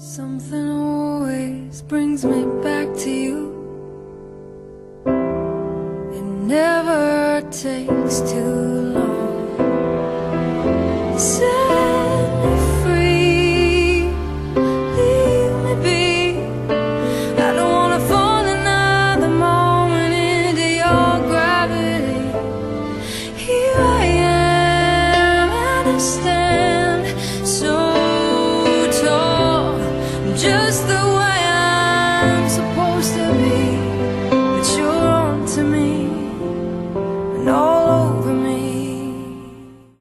Something always brings me back to you. It never takes too long. Set me free, leave me be. I don't wanna fall another moment into your gravity. Here I am, and I stand so tall. Just the